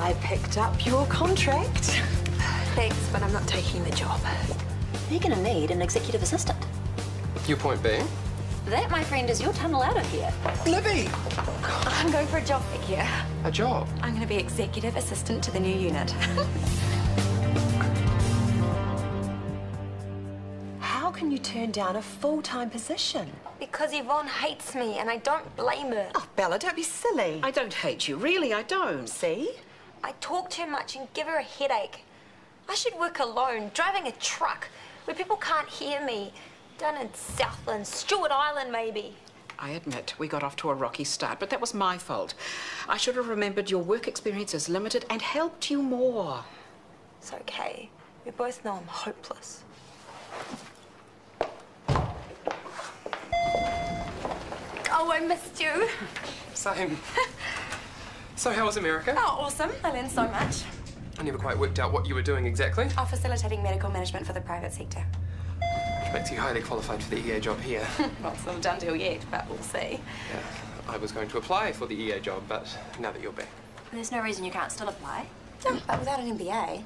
I picked up your contract. Thanks, but I'm not taking the job. You're gonna need an executive assistant. Your point being? That, my friend, is your tunnel out of here. Libby! I'm going for a job back here. A job? I'm gonna be executive assistant to the new unit. How can you turn down a full-time position? Because Yvonne hates me and I don't blame her. Oh, Bella, don't be silly. I don't hate you, really, I don't. See? I talk too much and give her a headache. I should work alone, driving a truck, where people can't hear me. Down in Southland, Stewart Island, maybe. I admit we got off to a rocky start, but that was my fault. I should have remembered your work experience is limited and helped you more. It's okay. We both know I'm hopeless. Oh, I missed you. Same. So how was America? Oh, awesome. I learned so much. I never quite worked out what you were doing exactly. Oh, facilitating medical management for the private sector. Makes you highly qualified for the EA job here. Well, it's not a done deal yet, but we'll see. Yeah, I was going to apply for the EA job, but now that you're back. There's no reason you can't still apply. No, but without an MBA.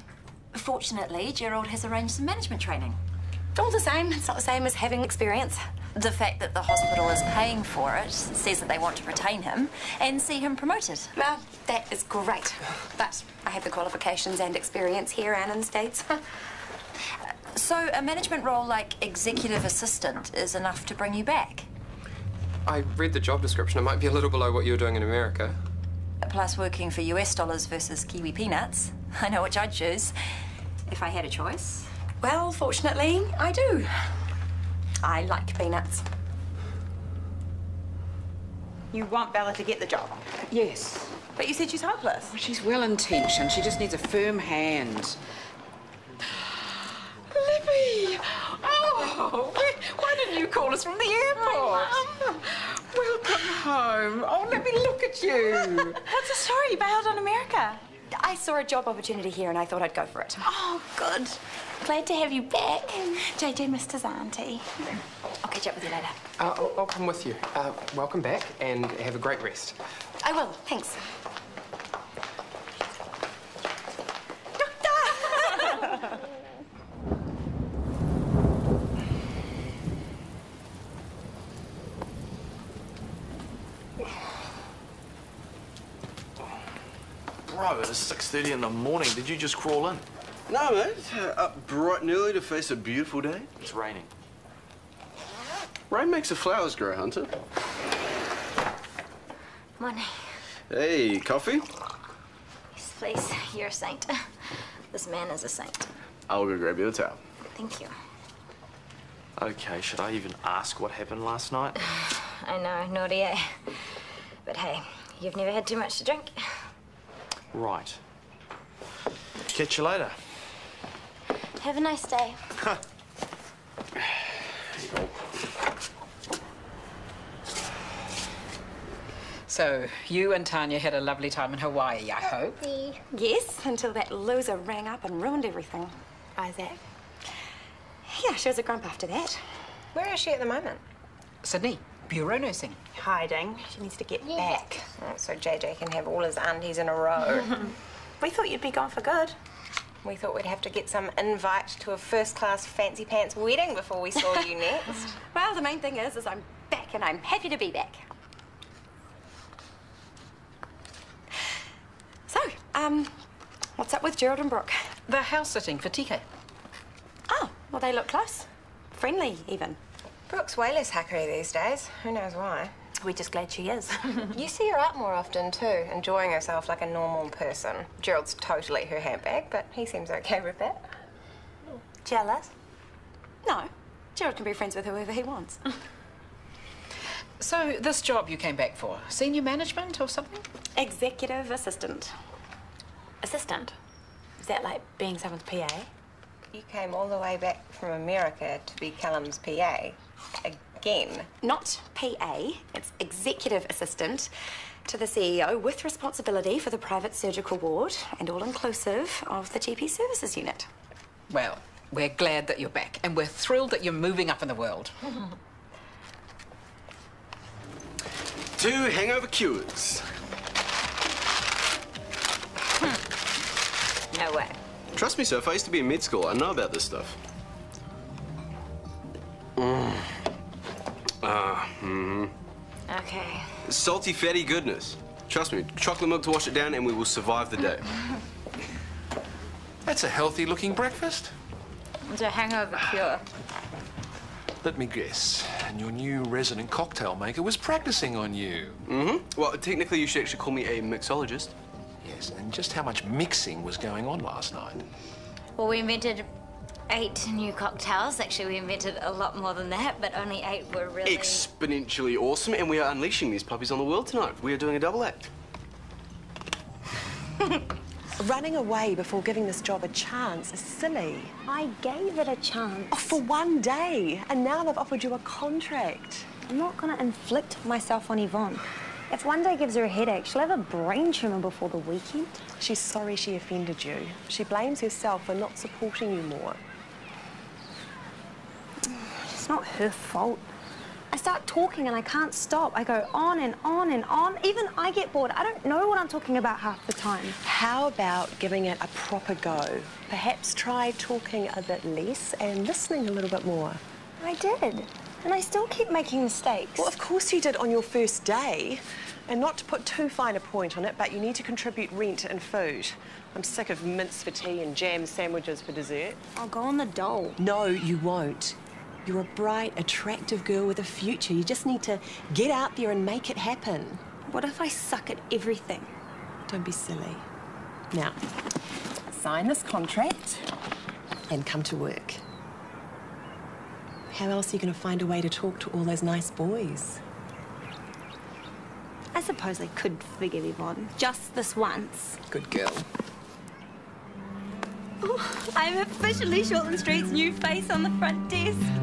Fortunately, Gerald has arranged some management training. All the same, it's not the same as having experience. The fact that the hospital is paying for it says that they want to retain him and see him promoted. Well, that is great. But I have the qualifications and experience here and in the States. So a management role like executive assistant is enough to bring you back? I read the job description. It might be a little below what you were doing in America. Plus working for US dollars versus Kiwi peanuts. I know which I'd choose if I had a choice. Well, fortunately, I do. I like peanuts. You want Bella to get the job? Yes. But you said she's hopeless. Well, she's well-intentioned. She just needs a firm hand. Libby! Oh, why didn't you call us from the airport? Mum, welcome home. Oh, let me look at you. What's the story you bailed on America? I saw a job opportunity here and I thought I'd go for it. Oh, good. Glad to have you back. JJ, Mr. Zanti. I'll catch up with you later. I'll come with you. Welcome back and have a great rest. I will, thanks. Doctor! Bro, it is 6:30 in the morning. Did you just crawl in? No, mate. Up bright and early to face a beautiful day. It's raining. Rain makes the flowers grow, Hunter. Morning. Hey, coffee? Yes, please. You're a saint. This man is a saint. I'll go grab you a towel. Thank you. Okay, should I even ask what happened last night? I know, naughty, eh? But hey, you've never had too much to drink. Right. Catch you later. Have a nice day. So, you and Tanya had a lovely time in Hawaii, I hope? Yes, until that loser rang up and ruined everything. Isaac? Yeah, she was a grump after that. Where is she at the moment? Sydney. Bureau nursing. Hiding. She needs to get back. Oh, so JJ can have all his aunties in a row. We thought you'd be gone for good. We thought we'd have to get some invite to a first-class fancy pants wedding before we saw you next. Well, the main thing is I'm back and I'm happy to be back. So, what's up with Gerald and Brooke? They're house-sitting for TK. Oh, well, they look close. Friendly, even. Brooke's way less hackery these days. Who knows why? We're just glad she is. You see her out more often too, enjoying herself like a normal person. Gerald's totally her handbag, but he seems okay with that. Jealous? No. Gerald can be friends with whoever he wants. So this job you came back for, senior management or something? Executive assistant. Assistant? Is that like being someone's PA? You came all the way back from America to be Callum's PA. Again. Not PA, it's executive assistant to the CEO with responsibility for the private surgical ward and all-inclusive of the GP services unit. Well, we're glad that you're back and we're thrilled that you're moving up in the world. To hangover cures. No way. Trust me, Soph, I used to be in med school. I know about this stuff. Okay. Salty, fatty goodness. Trust me, chocolate milk to wash it down and we will survive the day. That's a healthy looking breakfast. It's a hangover cure. Let me guess, and your new resident cocktail maker was practicing on you. Mm-hmm. Well, technically you should actually call me a mixologist. Yes, and just how much mixing was going on last night? Well, we invented 8 new cocktails. Actually, we invented a lot more than that, but only 8 were really... exponentially awesome, and we are unleashing these puppies on the world tonight. We are doing a double act. Running away before giving this job a chance is silly. I gave it a chance. Oh, for one day, and now they've offered you a contract. I'm not going to inflict myself on Yvonne. If one day gives her a headache, she'll have a brain tumour before the weekend. She's sorry she offended you. She blames herself for not supporting you more. It's not her fault. I start talking and I can't stop. I go on and on and on. Even I get bored. I don't know what I'm talking about half the time. How about giving it a proper go? Perhaps try talking a bit less and listening a little bit more. I did. And I still keep making mistakes. Well, of course you did on your first day. And not to put too fine a point on it, but you need to contribute rent and food. I'm sick of mince for tea and jam sandwiches for dessert. I'll go on the dole. No, you won't. You're a bright, attractive girl with a future. You just need to get out there and make it happen. What if I suck at everything? Don't be silly. Now, sign this contract and come to work. How else are you going to find a way to talk to all those nice boys? I suppose I could forgive Yvonne, just this once. Good girl. Ooh, I'm officially Shortland Street's new face on the front desk.